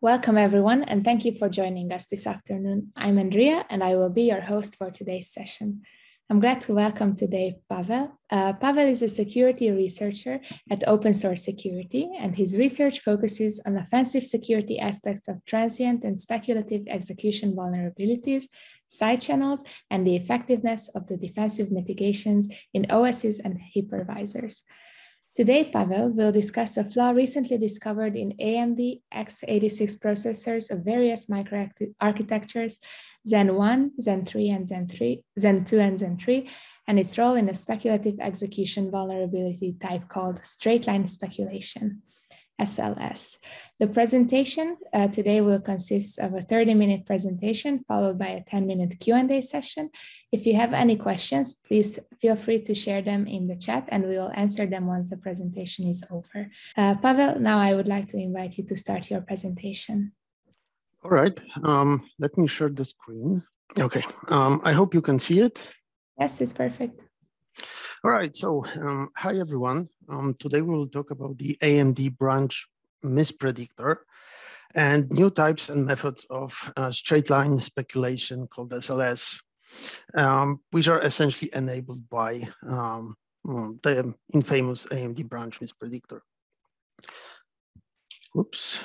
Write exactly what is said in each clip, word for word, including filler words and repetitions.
Welcome everyone, and thank you for joining us this afternoon. I'm Andrea, and I will be your host for today's session. I'm glad to welcome today Paweł. Uh, Paweł is a security researcher at Open Source Security, and his research focuses on offensive security aspects of transient and speculative execution vulnerabilities, side channels, and the effectiveness of the defensive mitigations in O Ss and hypervisors. Today, Paweł will discuss a flaw recently discovered in A M D x eighty-six processors of various microarchitectures, Zen one, Zen three, and Zen two, and Zen three, and its role in a speculative execution vulnerability type called straight line speculation, S L S. The presentation uh, today will consist of a thirty minute presentation followed by a ten minute Q and A session. If you have any questions, please feel free to share them in the chat, and we will answer them once the presentation is over. Uh, Paweł, now I would like to invite you to start your presentation. All right, um, let me share the screen. Okay, um, I hope you can see it. Yes, it's perfect. All right, so um, hi everyone. Um, today we will talk about the A M D branch mispredictor and new types and methods of uh, straight line speculation called S L S, um, which are essentially enabled by um, the infamous A M D branch mispredictor. Oops.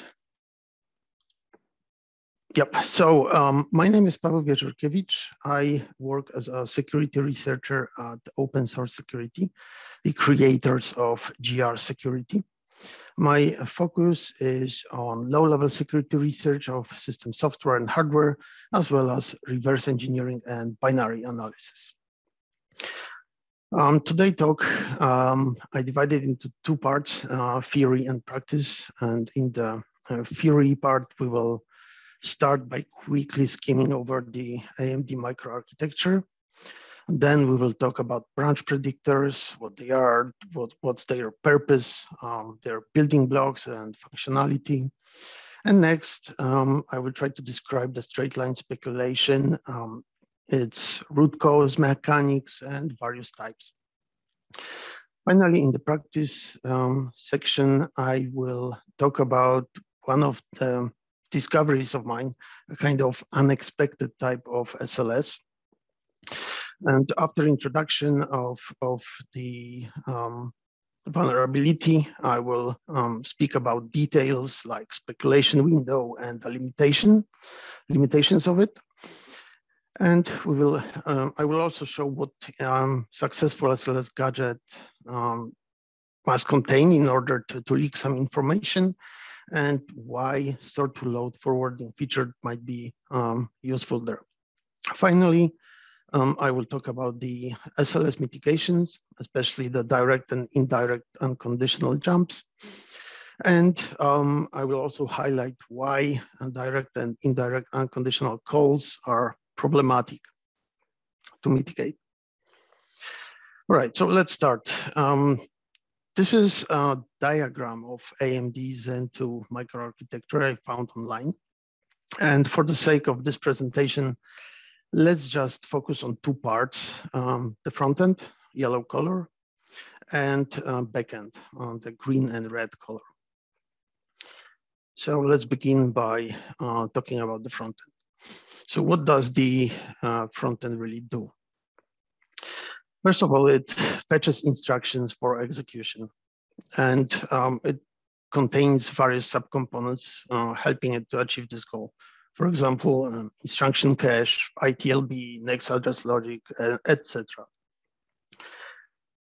Yep, so um, my name is Paweł Wieczorkiewicz. I work as a security researcher at Open Source Security, the creators of G R Security. My focus is on low-level security research of system software and hardware, as well as reverse engineering and binary analysis. Um, today's talk, um, I divided into two parts, uh, theory and practice. And in the uh, theory part, we will start by quickly skimming over the A M D microarchitecture. Then we will talk about branch predictors, what they are, what, what's their purpose, um, their building blocks and functionality. And next, um, I will try to describe the straight line speculation, um, its root cause mechanics, and various types. Finally, in the practice um, section, I will talk about one of the discoveries of mine, a kind of unexpected type of S L S. And after introduction of, of the um, vulnerability, I will um, speak about details like speculation window and the limitation, limitations of it. And we will, um, I will also show what um, successful S L S gadget um, must contain in order to, to leak some information, and why sort-to-load forwarding feature might be um, useful there. Finally, um, I will talk about the S L S mitigations, especially the direct and indirect unconditional jumps. And um, I will also highlight why direct and indirect unconditional calls are problematic to mitigate. All right, so let's start. Um, This is a diagram of A M D Zen two microarchitecture I found online. And for the sake of this presentation, let's just focus on two parts, um, the front end, yellow color, and uh, back end, uh, the green and red color. So let's begin by uh, talking about the front end. So what does the uh, front end really do? First of all, it fetches instructions for execution, and um, it contains various subcomponents uh, helping it to achieve this goal. For example, um, instruction cache, I T L B, next address logic, uh, et cetera.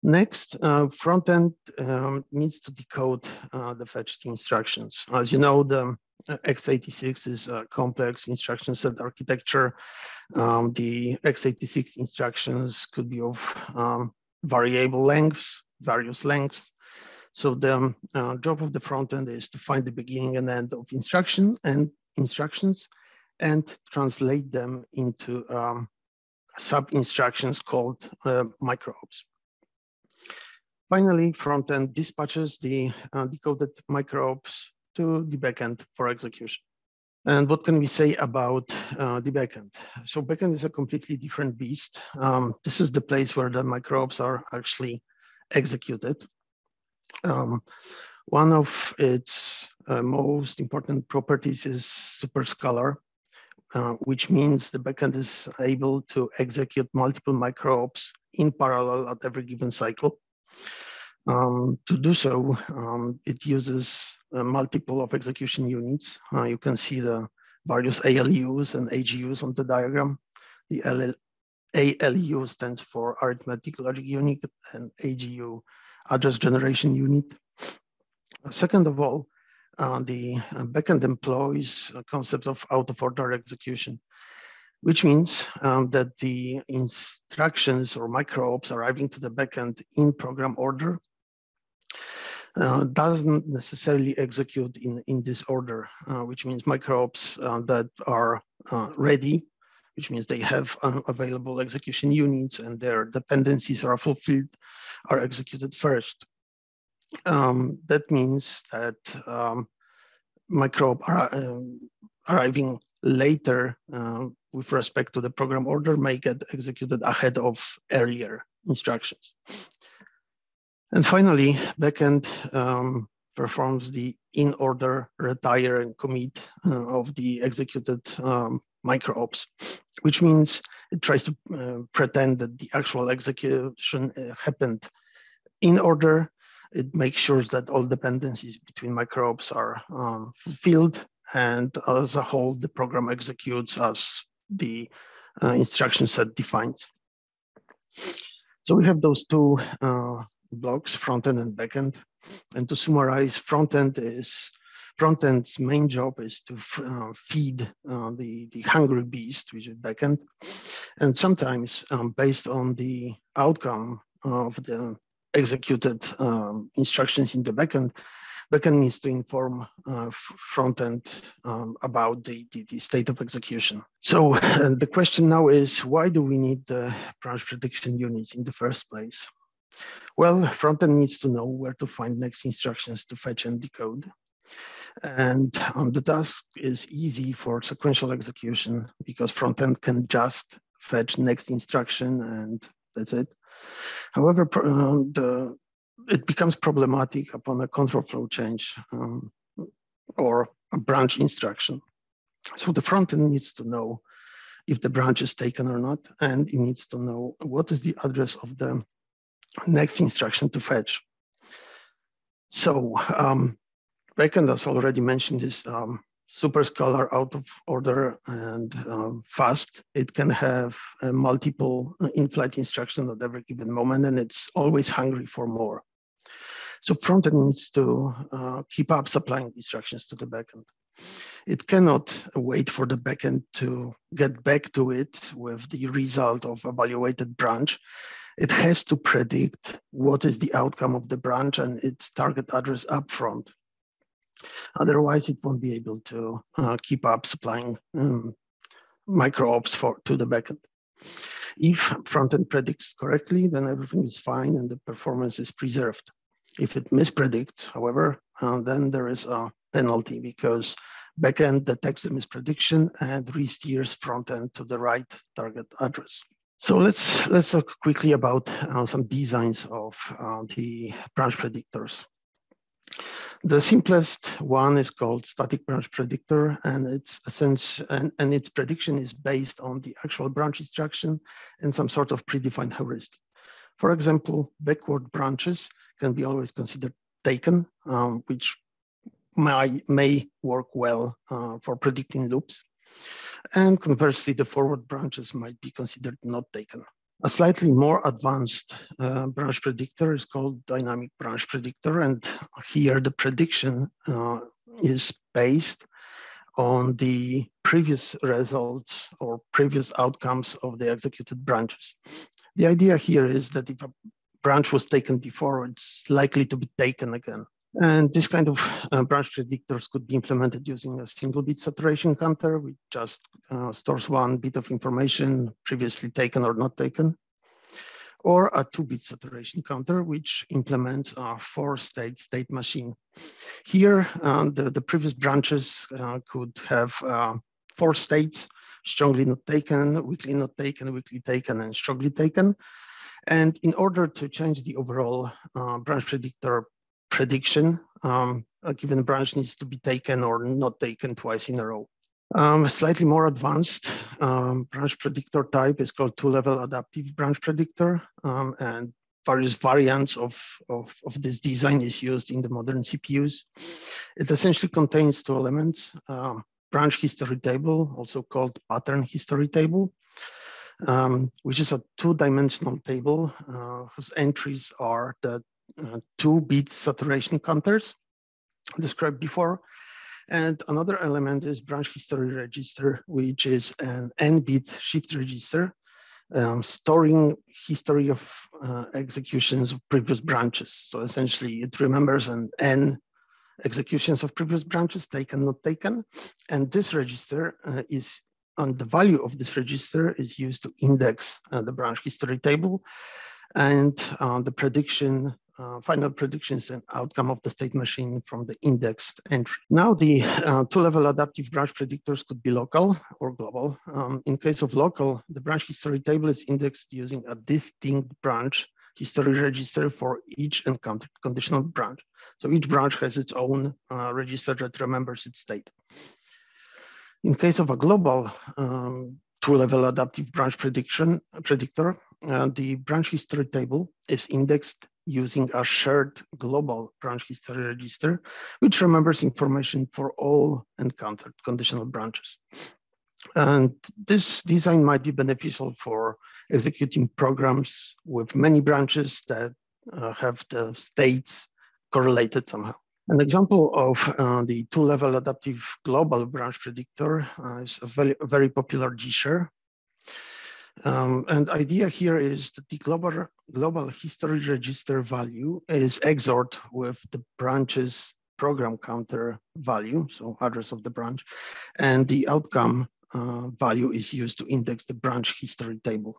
Next, uh, front end um, needs to decode uh, the fetched instructions. As you know, the x eighty-six is a complex instruction set architecture. Um, the x eighty-six instructions could be of um, variable lengths, various lengths. So the uh, job of the front end is to find the beginning and end of instruction and instructions and translate them into um, sub instructions called uh, microops. Finally, front end dispatches the uh, decoded microops to the backend for execution. And what can we say about uh, the backend? So backend is a completely different beast. Um, this is the place where the microops are actually executed. Um, one of its uh, most important properties is superscalar, uh, which means the backend is able to execute multiple microops in parallel at every given cycle. Um, to do so, um, it uses uh, multiple of execution units. Uh, you can see the various A L Us and A G Us on the diagram. The L L A L U stands for arithmetic logic unit and A G U address generation unit. Second of all, uh, the backend employs a concept of out of order execution, which means um, that the instructions or microops arriving to the backend in program order uh, doesn't necessarily execute in, in this order, uh, which means microops uh, that are uh, ready, which means they have uh, available execution units and their dependencies are fulfilled, are executed first. Um, that means that um, microops are um, arriving later uh, with respect to the program order may get executed ahead of earlier instructions. And finally, backend um, performs the in-order retire and commit uh, of the executed um, microops, which means it tries to uh, pretend that the actual execution uh, happened in order. It makes sure that all dependencies between microops are um, fulfilled, and as a whole, the program executes as the uh, instruction set defines. So we have those two uh, blocks, front-end and back-end. And to summarize, front-end is, front-end's main job is to uh, feed uh, the, the hungry beast, which is back-end. And sometimes um, based on the outcome of the executed um, instructions in the backend, backend needs to inform uh, frontend um, about the, the, the state of execution. So uh, the question now is, why do we need the branch prediction units in the first place? Well, frontend needs to know where to find next instructions to fetch and decode. And um, the task is easy for sequential execution because frontend can just fetch next instruction and that's it. However, uh, the, it becomes problematic upon a control flow change um, or a branch instruction. So the front end needs to know if the branch is taken or not, and it needs to know what is the address of the next instruction to fetch. So um, backend, as already mentioned, is um, superscalar, out of order, and um, fast. It can have uh, multiple in-flight instructions at every given moment, and it's always hungry for more. So frontend needs to uh, keep up supplying instructions to the backend. It cannot wait for the backend to get back to it with the result of evaluated branch. It has to predict what is the outcome of the branch and its target address upfront. Otherwise, it won't be able to uh, keep up supplying um, microops for to the backend. If frontend predicts correctly, then everything is fine and the performance is preserved. If it mispredicts, however, uh, then there is a penalty because backend detects the misprediction and resteers frontend to the right target address. So let's let's talk quickly about uh, some designs of uh, the branch predictors. The simplest one is called static branch predictor, and its essence and, and its prediction is based on the actual branch instruction and some sort of predefined heuristic. For example, backward branches can be always considered taken, um, which may, may work well uh, for predicting loops. And conversely, the forward branches might be considered not taken. A slightly more advanced uh, branch predictor is called dynamic branch predictor. And here the prediction uh, is based on the previous results or previous outcomes of the executed branches. The idea here is that if a branch was taken before, it's likely to be taken again. And this kind of uh, branch predictors could be implemented using a single bit saturation counter, which just uh, stores one bit of information previously taken or not taken, or a two bit saturation counter, which implements a four state state machine. Here, uh, the, the previous branches uh, could have uh, four states: strongly not taken, weakly not taken, weakly taken, and strongly taken. And in order to change the overall uh, branch predictor prediction. Um, a given branch needs to be taken or not taken twice in a row. Um, slightly more advanced um, branch predictor type is called two-level adaptive branch predictor, um, and various variants of, of, of this design is used in the modern C P Us. It essentially contains two elements, um, branch history table, also called pattern history table, um, which is a two-dimensional table uh, whose entries are the uh, two bit saturation counters described before. And another element is branch history register, which is an n-bit shift register um, storing history of uh, executions of previous branches. So essentially it remembers an n executions of previous branches, taken, not taken. And this register uh, is, on the value of this register is used to index uh, the branch history table. And uh, the prediction, uh, final predictions and outcome of the state machine from the indexed entry. Now the uh, two-level adaptive branch predictors could be local or global. Um, in case of local, the branch history table is indexed using a distinct branch history register for each encountered conditional branch. So each branch has its own uh, register that remembers its state. In case of a global um, two-level adaptive branch prediction predictor, uh, the branch history table is indexed using a shared global branch history register, which remembers information for all encountered conditional branches. And this design might be beneficial for executing programs with many branches that uh, have the states correlated somehow. An example of uh, the two-level adaptive global branch predictor uh, is a very, very popular G share. Um, and idea here is that the global, global history register value is X O R'd with the branch's program counter value, so address of the branch, and the outcome Uh, value is used to index the branch history table.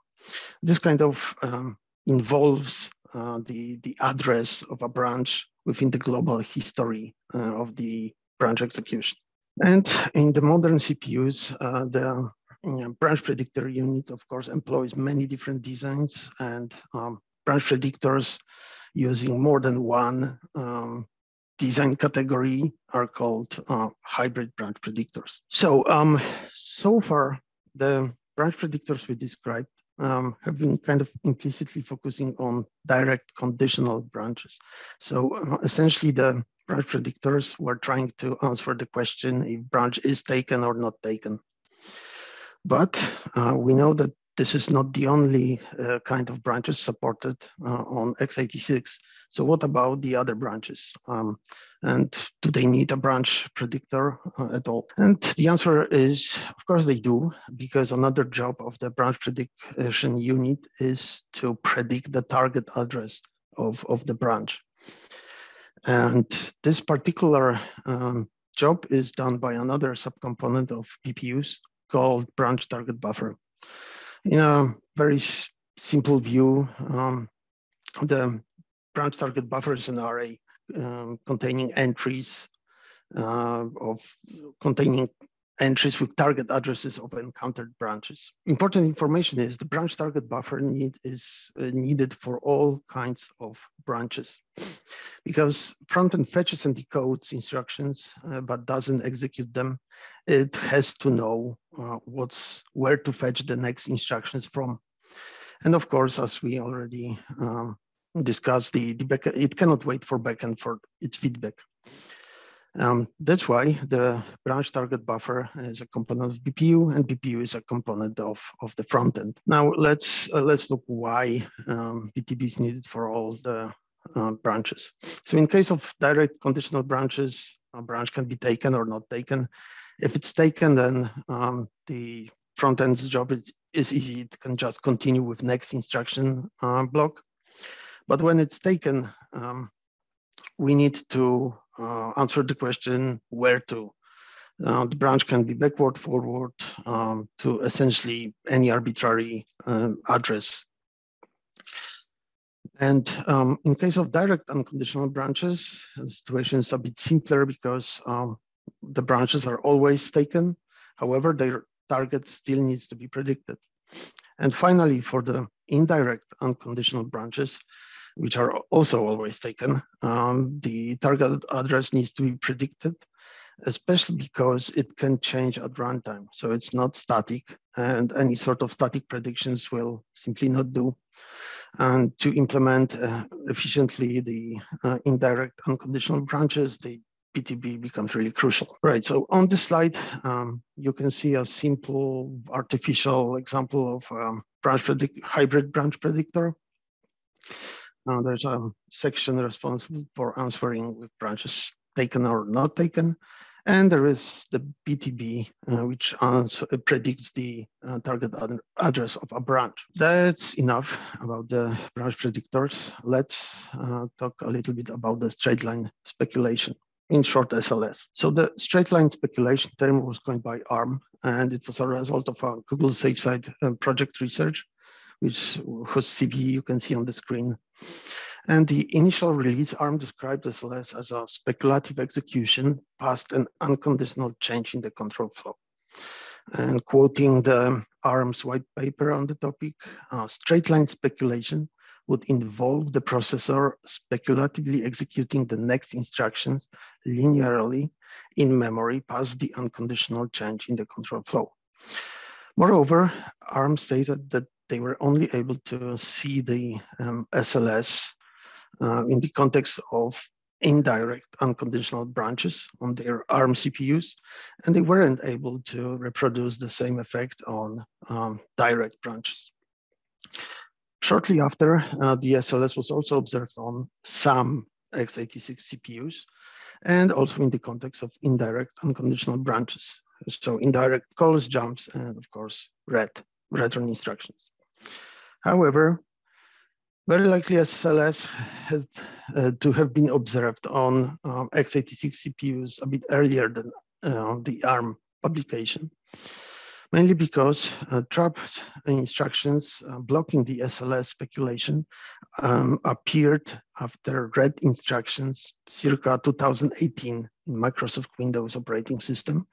This kind of um, involves uh, the, the address of a branch within the global history uh, of the branch execution. And in the modern C P Us, uh, the you know, branch predictor unit, of course, employs many different designs and um, branch predictors using more than one um, design category are called uh, hybrid branch predictors. So, um, so far, the branch predictors we described um, have been kind of implicitly focusing on direct conditional branches. So uh, essentially the branch predictors were trying to answer the question if branch is taken or not taken. But uh, we know that this is not the only uh, kind of branches supported uh, on x eighty-six. So what about the other branches? Um, and do they need a branch predictor uh, at all? And the answer is, of course they do, because another job of the branch prediction unit is to predict the target address of, of the branch. And this particular um, job is done by another subcomponent of B P Us called branch target buffer. In a very simple view, um, the branch target buffer is an array um, containing entries uh, of containing entries with target addresses of encountered branches. Important information is the branch target buffer need is uh, needed for all kinds of branches, because front-end fetches and decodes instructions uh, but doesn't execute them. It has to know uh, what's where to fetch the next instructions from. And of course, as we already um, discussed, the, the back, it cannot wait for backend for its feedback. Um, that's why the branch target buffer is a component of B P U, and B P U is a component of, of the front end. Now let's uh, let's look why um, B T B is needed for all the uh, branches. So in case of direct conditional branches, a branch can be taken or not taken. If it's taken, then um, the front end's job is, is easy. It can just continue with next instruction uh, block. But when it's taken, um, we need to Uh, answer the question where to. Uh, the branch can be backward, forward um, to essentially any arbitrary um, address. And um, in case of direct unconditional branches, the situation is a bit simpler because um, the branches are always taken. However, their target still needs to be predicted. And finally, for the indirect unconditional branches, which are also always taken, um, the target address needs to be predicted, especially because it can change at runtime. So it's not static, and any sort of static predictions will simply not do. And to implement uh, efficiently the uh, indirect unconditional branches, the B T B becomes really crucial. Right, so on this slide, um, you can see a simple artificial example of um, branch predict hybrid branch predictor. Uh, there's a section responsible for answering with branches taken or not taken. And there is the B T B, uh, which answer, uh, predicts the uh, target ad address of a branch. That's enough about the branch predictors. Let's uh, talk a little bit about the straight line speculation, in short S L S. So the straight line speculation term was coined by ARM, and it was a result of a Google SafeSide uh, project research, which whose C V you can see on the screen. And the initial release, ARM described S L S as a speculative execution past an unconditional change in the control flow. And quoting the ARM's white paper on the topic, uh, straight line speculation would involve the processor speculatively executing the next instructions linearly in memory past the unconditional change in the control flow. Moreover, ARM stated that they were only able to see the um, S L S uh, in the context of indirect unconditional branches on their ARM C P Us, and they weren't able to reproduce the same effect on um, direct branches. Shortly after, uh, the S L S was also observed on some x eighty-six C P Us, and also in the context of indirect unconditional branches. So indirect calls, jumps, and of course, ret, return instructions. However, very likely S L S had uh, to have been observed on um, x eighty-six C P Us a bit earlier than uh, the ARM publication, mainly because uh, trapped instructions uh, blocking the S L S speculation um, appeared after ret instructions circa two thousand eighteen in Microsoft Windows operating system,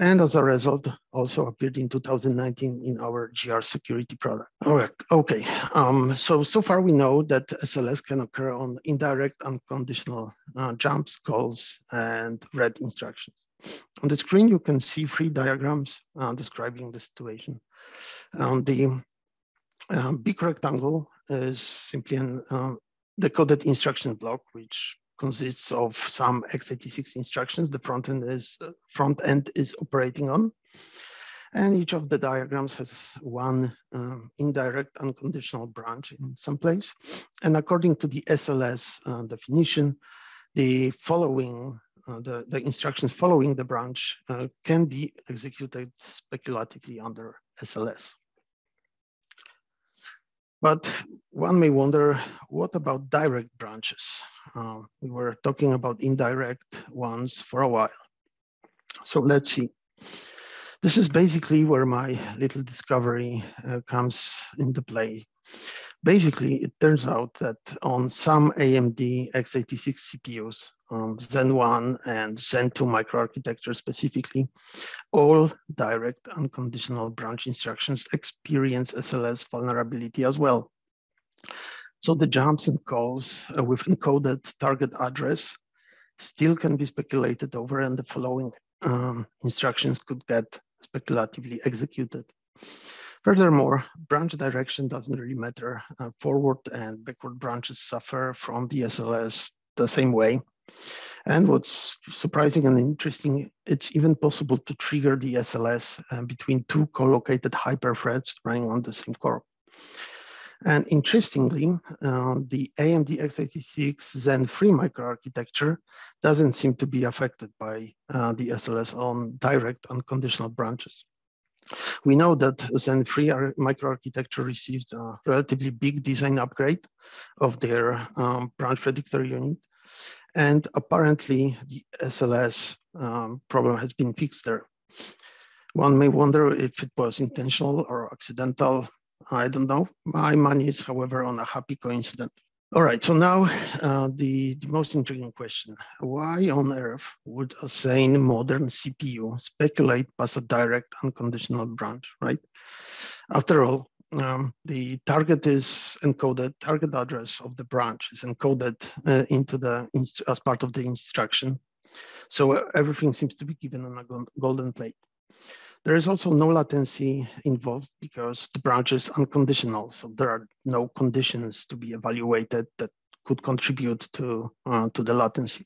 and as a result, also appeared in two thousand nineteen in our G R Security product. All right, okay, um, so, so far we know that S L S can occur on indirect unconditional uh, jumps, calls, and ret instructions. On the screen, you can see three diagrams uh, describing the situation. Um, the um, big rectangle is simply an uh, decoded instruction block, which consists of some x eighty-six instructions the front end is uh, front end is operating on, and each of the diagrams has one um, indirect unconditional branch in some place. And according to the S L S uh, definition, the following uh, the, the instructions following the branch uh, can be executed speculatively under S L S. But one may wonder, what about direct branches? Uh, we were talking about indirect ones for a while. So let's see. This is basically where my little discovery uh, comes into play. Basically, it turns out that on some A M D x eighty-six C P Us, um, Zen one and Zen two microarchitecture specifically, all direct unconditional branch instructions experience S L S vulnerability as well. So the jumps and calls uh, with encoded target address still can be speculated over, and the following um, instructions could get speculatively executed. Furthermore, branch direction doesn't really matter. Uh, forward and backward branches suffer from the S L S the same way. And what's surprising and interesting, it's even possible to trigger the S L S uh, between two co-located hyperthreads running on the same core. And interestingly, uh, the A M D x eighty-six Zen three microarchitecture doesn't seem to be affected by uh, the S L S on direct unconditional branches. We know that Zen three microarchitecture received a relatively big design upgrade of their um, branch predictor unit, and apparently the S L S um, problem has been fixed there. One may wonder if it was intentional or accidental. I don't know. My money is, however, on a happy coincidence. All right, so now uh, the, the most intriguing question. Why on earth would a sane modern C P U speculate past a direct unconditional branch, right? After all, um, the target is encoded, target address of the branch is encoded uh, into the as part of the instruction. So everything seems to be given on a golden plate. There is also no latency involved because the branch is unconditional. So there are no conditions to be evaluated that could contribute to, uh, to the latency.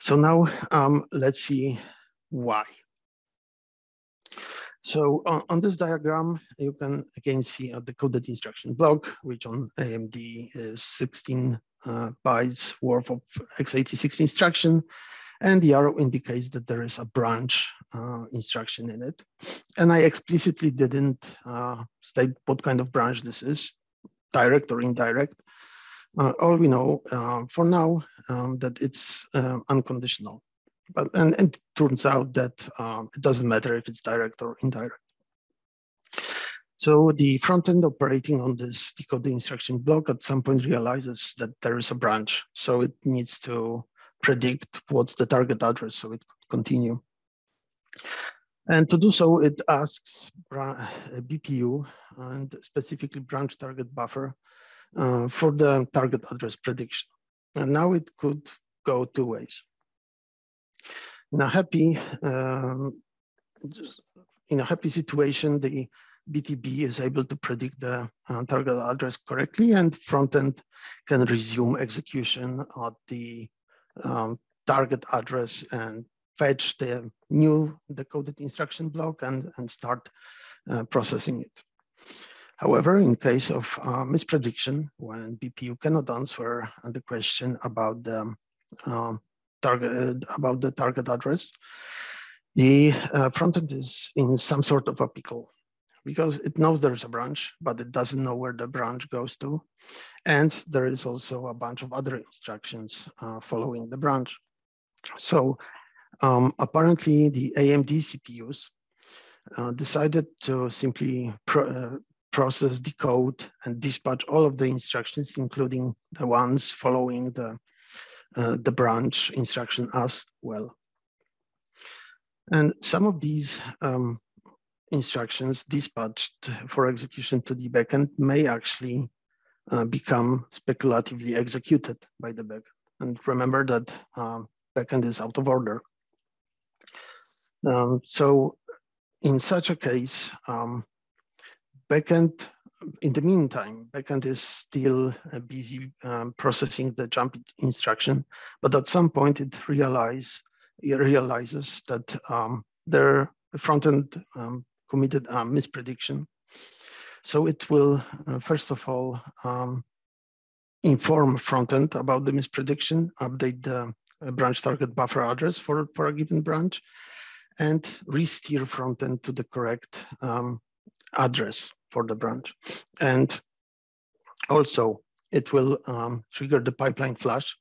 So now um, let's see why. So on, on this diagram, you can again see a decoded instruction block, which on A M D is sixteen uh, bytes worth of x eighty-six instruction. And the arrow indicates that there is a branch uh, instruction in it. And I explicitly didn't uh, state what kind of branch this is, direct or indirect. Uh, all we know uh, for now um, that it's uh, unconditional. But, and, and it turns out that um, it doesn't matter if it's direct or indirect. So the front end operating on this decoded instruction block at some point realizes that there is a branch. So it needs to predict what's the target address so it could continue. And to do so, it asks B P U and specifically branch target buffer uh, for the target address prediction. And now it could go two ways. In a happy, um, in a happy situation, the B T B is able to predict the uh, target address correctly and frontend can resume execution at the Um, target address and fetch the new decoded instruction block and, and start uh, processing it. However, in case of uh, misprediction, when B P U cannot answer the question about the um, target about the target address, the uh, frontend is in some sort of a pickle, because it knows there's a branch, but it doesn't know where the branch goes to. And there is also a bunch of other instructions uh, following the branch. So um, apparently the A M D C P Us uh, decided to simply pro uh, process, decode, and dispatch all of the instructions, including the ones following the, uh, the branch instruction as well. And some of these um, instructions dispatched for execution to the backend may actually uh, become speculatively executed by the backend. And remember that um, backend is out of order. Um, so in such a case, um, backend, in the meantime, backend is still uh, busy um, processing the jump instruction, but at some point it, realize, it realizes that um, there the frontend um, committed a misprediction. So it will, uh, first of all, um, inform frontend about the misprediction, update the uh, branch target buffer address for, for a given branch, and re-steer frontend to the correct um, address for the branch. And also, it will um, trigger the pipeline flush,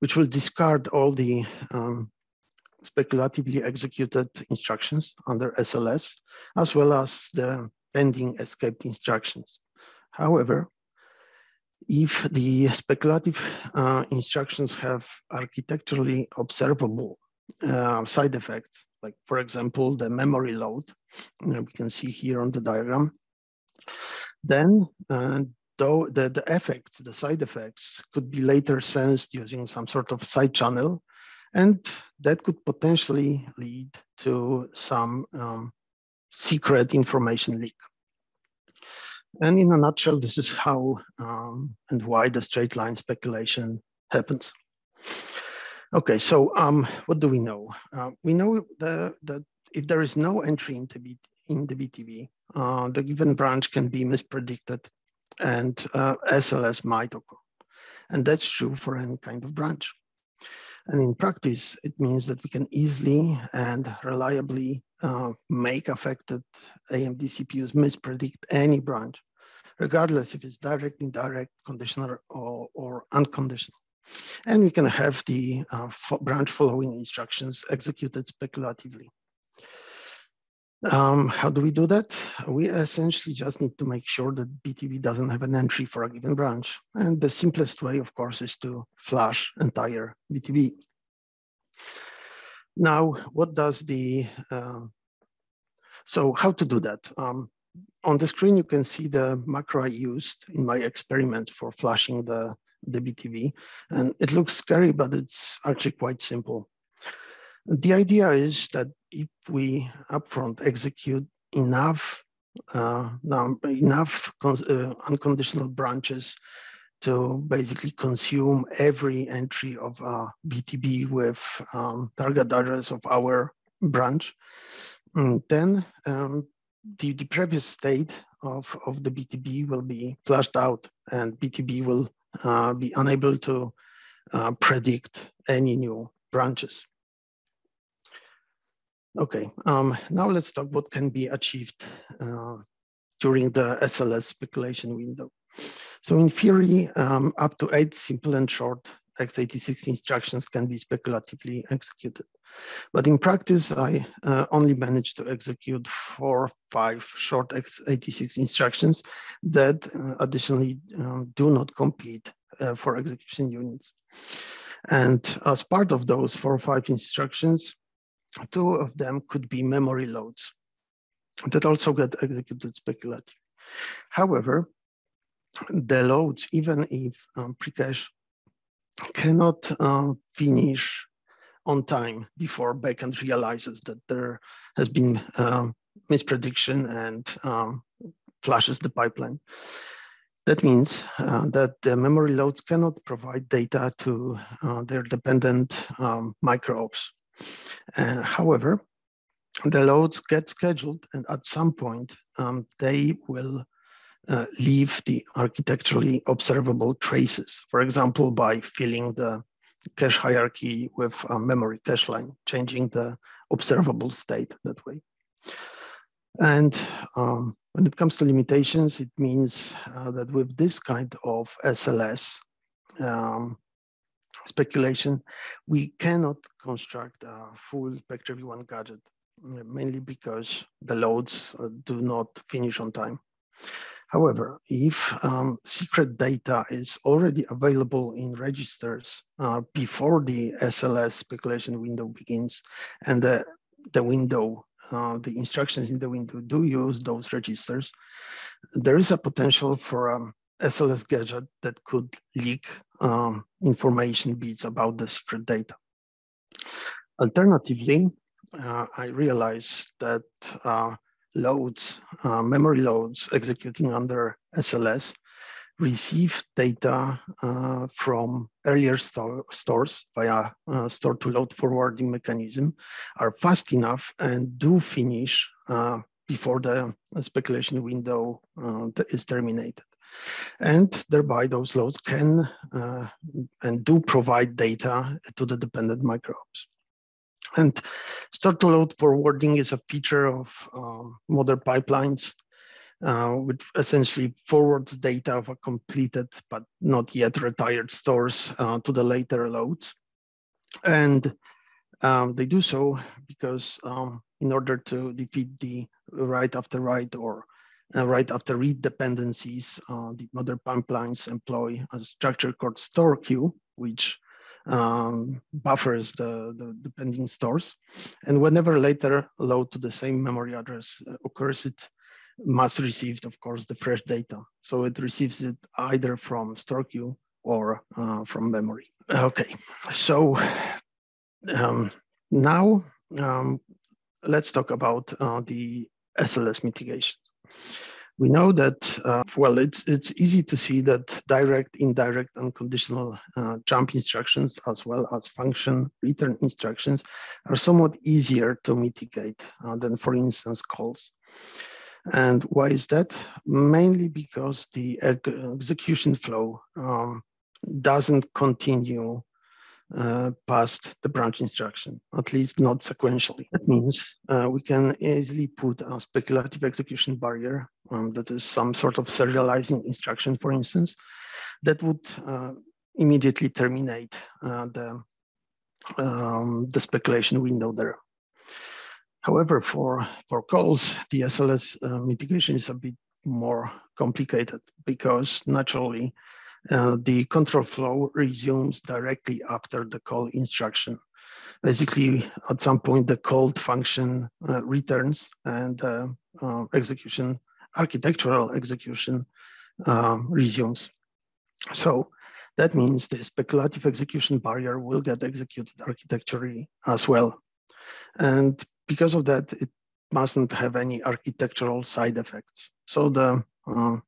which will discard all the um, speculatively executed instructions under S L S, as well as the pending escaped instructions. However, if the speculative uh, instructions have architecturally observable uh, side effects, like for example, the memory load, we can see here on the diagram, then uh, though the, the effects, the side effects could be later sensed using some sort of side channel, and that could potentially lead to some um, secret information leak. And in a nutshell, this is how um, and why the straight line speculation happens. Okay, so um, what do we know? Uh, we know that, that if there is no entry in the, in the B T B, uh, the given branch can be mispredicted and uh, S L S might occur. And that's true for any kind of branch. And in practice, it means that we can easily and reliably uh, make affected A M D C P Us mispredict any branch, regardless if it's direct, indirect, conditional, or, or unconditional. And we can have the uh, fo branch following instructions executed speculatively. Um, how do we do that? We essentially just need to make sure that B T B doesn't have an entry for a given branch. And the simplest way, of course, is to flush entire B T B. Now, what does the, uh, so how to do that? Um, on the screen, you can see the macro I used in my experiment for flashing the, the B T B. And it looks scary, but it's actually quite simple. The idea is that if we upfront execute enough uh, enough uh, unconditional branches to basically consume every entry of uh, B T B with um, target address of our branch, and then um, the, the previous state of, of the B T B will be flushed out, and B T B will uh, be unable to uh, predict any new branches. Okay, um, now let's talk what can be achieved uh, during the S L S speculation window. So in theory, um, up to eight simple and short x eighty-six instructions can be speculatively executed. But in practice, I uh, only managed to execute four or five short x eighty-six instructions that uh, additionally uh, do not compete uh, for execution units. And as part of those four or five instructions, two of them could be memory loads that also get executed speculatively. However, the loads, even if um, precache, cannot uh, finish on time before backend realizes that there has been uh, misprediction and um, flushes the pipeline. That means uh, that the memory loads cannot provide data to uh, their dependent um, micro-ops. Uh, however, the loads get scheduled, and at some point um, they will uh, leave the architecturally observable traces. For example, by filling the cache hierarchy with a memory cache line, changing the observable state that way. And um, when it comes to limitations, it means uh, that with this kind of S L S, um, speculation, we cannot construct a full Spectre V one gadget, mainly because the loads do not finish on time. However, if um, secret data is already available in registers uh, before the S L S speculation window begins, and the, the window, uh, the instructions in the window do use those registers, there is a potential for um, S L S gadget that could leak um, information bits about the secret data. Alternatively, uh, I realized that uh, loads, uh, memory loads executing under S L S receive data uh, from earlier store, stores via uh, store to load forwarding mechanism, are fast enough and do finish uh, before the speculation window uh, is terminated. And thereby those loads can uh, and do provide data to the dependent micro-ops. And store-to-load forwarding is a feature of um, modern pipelines, uh, which essentially forwards data of a completed but not yet retired stores uh, to the later loads. And um, they do so because um, in order to defeat the write after write or Uh, right after read dependencies, uh, the modern pipelines employ a structure called store queue, which um, buffers the, the, the pending stores. And whenever later load to the same memory address occurs, it must receive, of course, the fresh data. So it receives it either from store queue or uh, from memory. Okay, so um, now um, let's talk about uh, the S L S mitigation. We know that, uh, well, it's, it's easy to see that direct, indirect, and conditional uh, jump instructions, as well as function return instructions, are somewhat easier to mitigate uh, than, for instance, calls. And why is that? Mainly because the execution flow um, doesn't continue Uh, past the branch instruction, at least not sequentially. That means uh, we can easily put a speculative execution barrier, um, that is some sort of serializing instruction, for instance, that would uh, immediately terminate uh, the, um, the speculation window there. However, for, for calls, the S L S uh, mitigation is a bit more complicated because naturally, Uh, the control flow resumes directly after the call instruction. Basically, at some point, the called function uh, returns and uh, uh, execution architectural execution um, resumes. So that means the speculative execution barrier will get executed architecturally as well. And because of that, it mustn't have any architectural side effects. So the uh,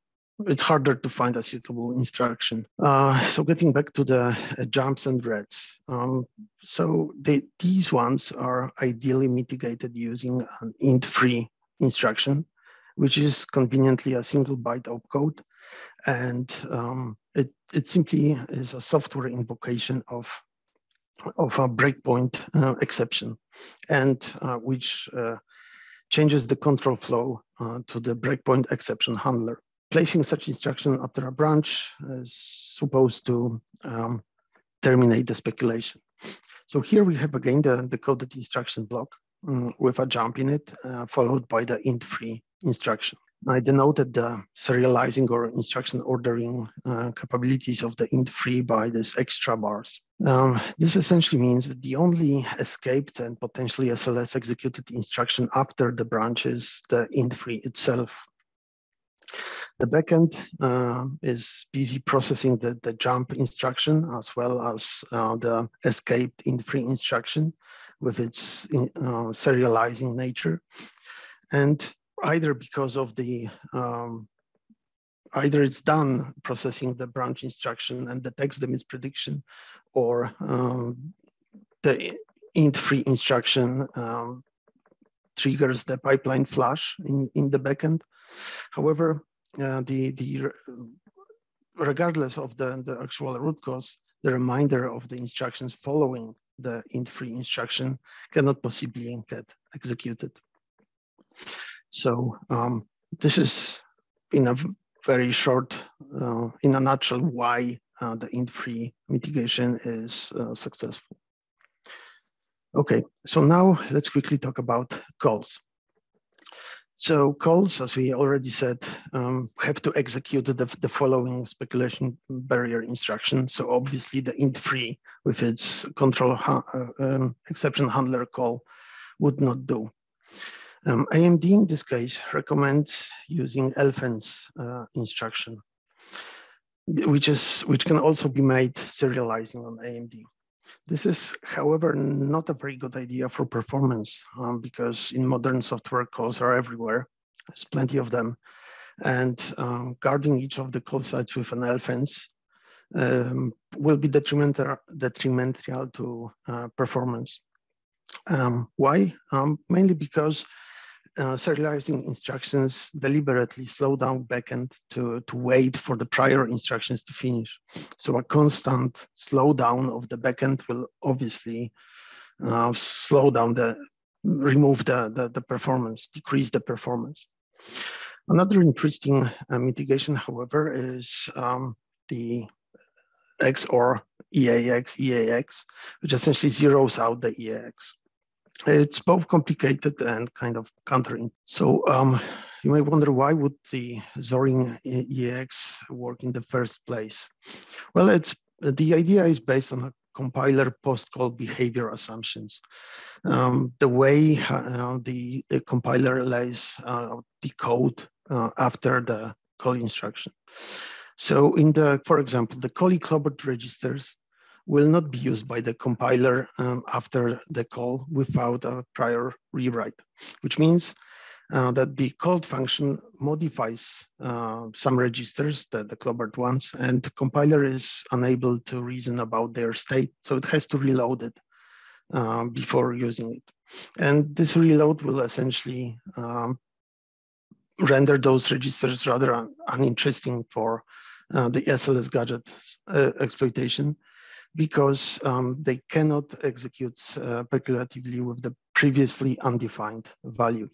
it's harder to find a suitable instruction. Uh, so getting back to the uh, jumps and threats. Um, so they, these ones are ideally mitigated using an int three instruction, which is conveniently a single byte opcode. And um, it, it simply is a software invocation of, of a breakpoint uh, exception, and uh, which uh, changes the control flow uh, to the breakpoint exception handler. Placing such instruction after a branch is supposed to um, terminate the speculation. So here we have again the, the coded instruction block um, with a jump in it, uh, followed by the int three instruction. I denoted the serializing or instruction ordering uh, capabilities of the int three by these extra bars. Um, this essentially means that the only escaped and potentially S L S executed instruction after the branch is the int three itself. The backend uh, is busy processing the, the jump instruction as well as uh, the escaped int three instruction with its in, uh, serializing nature. And either because of the, um, either it's done processing the branch instruction and detects the misprediction, or um, the int three instruction um, triggers the pipeline flush in, in the backend. However, uh, the, the, regardless of the, the actual root cause, the reminder of the instructions following the int three instruction cannot possibly get executed. So um, this is in a very short, uh, in a nutshell, why uh, the int three mitigation is uh, successful. Okay, so now let's quickly talk about calls. So calls, as we already said, um, have to execute the, the following speculation barrier instruction. So obviously the int three with its control ha uh, um, exception handler call would not do. Um, A M D in this case recommends using LFENCE uh, instruction, which is which can also be made serializing on A M D. This is, however, not a very good idea for performance um, because in modern software calls are everywhere. There's plenty of them, and um, guarding each of the call sites with an LFENCE um, will be detrimental detrimental to uh, performance. Um, why? Um, mainly because uh, serializing instructions deliberately slow down backend to, to wait for the prior instructions to finish. So a constant slowdown of the backend will obviously uh, slow down the, remove the, the, the performance, decrease the performance. Another interesting uh, mitigation, however, is um, the X O R E A X, which essentially zeroes out the E A X. It's both complicated and kind of counterintuitive. So um, you may wonder, why would the zeroing E A X work in the first place? Well, it's the idea is based on a compiler post-call behavior assumptions. Um, the way uh, the, the compiler lays uh, the code uh, after the call instruction. So in the, for example, the Collie-Clobert registers will not be used by the compiler um, after the call without a prior rewrite, which means uh, that the called function modifies uh, some registers, the, the Clobert ones, and the compiler is unable to reason about their state. So it has to reload it um, before using it. And this reload will essentially um, render those registers rather un uninteresting for uh, the S L S gadget uh, exploitation, because um, they cannot execute uh, speculatively with the previously undefined value.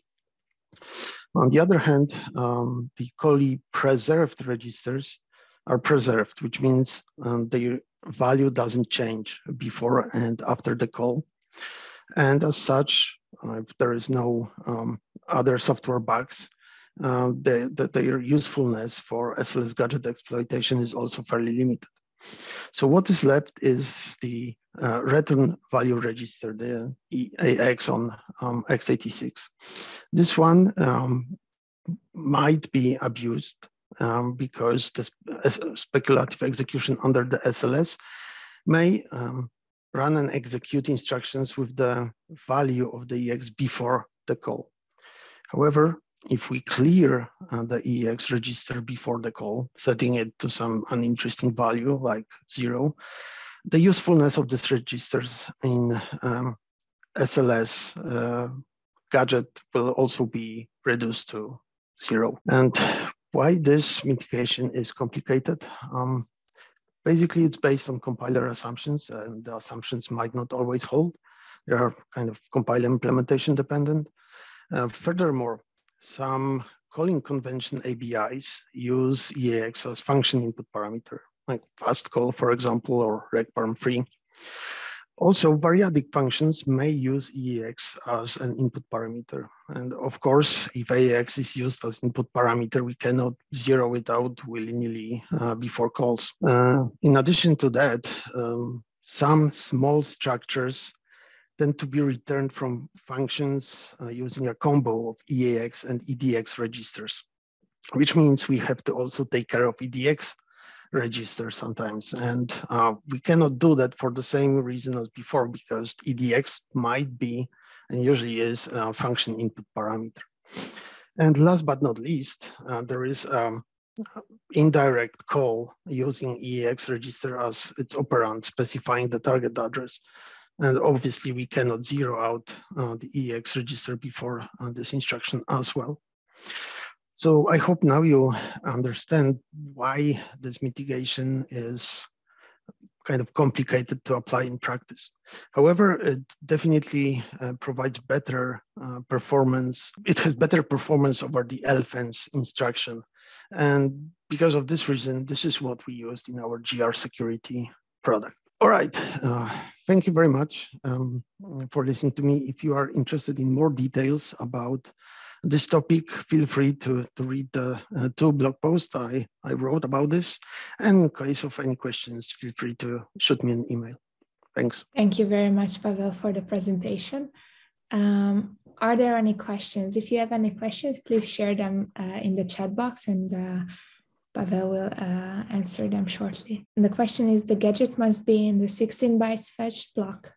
On the other hand, um, the Collie preserved registers are preserved, which means um, their value doesn't change before and after the call. And as such, uh, if there is no um, other software bugs, Uh, the, the, their usefulness for S L S gadget exploitation is also fairly limited. So what is left is the uh, return value register, the E A X on um, x eighty-six. This one um, might be abused um, because this speculative execution under the S L S may um, run and execute instructions with the value of the E A X before the call. However, if we clear uh, the E A X register before the call, setting it to some uninteresting value like zero, the usefulness of these registers in um, S L S uh, gadget will also be reduced to zero. And why this mitigation is complicated? Um, basically, it's based on compiler assumptions, and the assumptions might not always hold. They are kind of compiler implementation dependent. Uh, furthermore, some calling convention A B Is use E A X as function input parameter, like fastcall, for example, or regparm three. Also, variadic functions may use E A X as an input parameter. And of course, if E A X is used as input parameter, we cannot zero it out willy-nilly uh, before calls. Uh, in addition to that, um, some small structures tend to be returned from functions uh, using a combo of E A X and E D X registers, which means we have to also take care of E D X register sometimes. And uh, we cannot do that for the same reason as before, because E D X might be, and usually is, a function input parameter. And last but not least, uh, there is um, indirect call using E A X register as its operand, specifying the target address. And obviously we cannot zero out uh, the E A X register before uh, this instruction as well. So I hope now you understand why this mitigation is kind of complicated to apply in practice. However, it definitely uh, provides better uh, performance. It has better performance over the L FENCE instruction. And because of this reason, this is what we used in our G R Security product. All right. Uh, thank you very much um, for listening to me. If you are interested in more details about this topic, feel free to, to read the uh, two blog posts I, I wrote about this. And in case of any questions, feel free to shoot me an email. Thanks. Thank you very much, Paweł, for the presentation. Um, are there any questions? If you have any questions, please share them uh, in the chat box, and uh, Paweł will uh, answer them shortly. And the question is, the gadget must be in the sixteen bytes fetched block.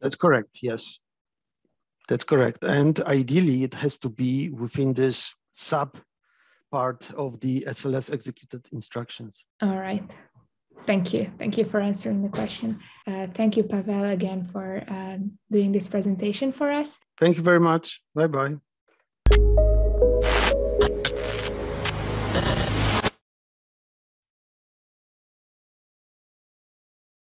That's correct, yes. That's correct. And ideally, it has to be within this sub part of the S L S executed instructions. All right. Thank you. Thank you for answering the question. Uh, thank you, Paweł, again for uh, doing this presentation for us. Thank you very much. Bye-bye.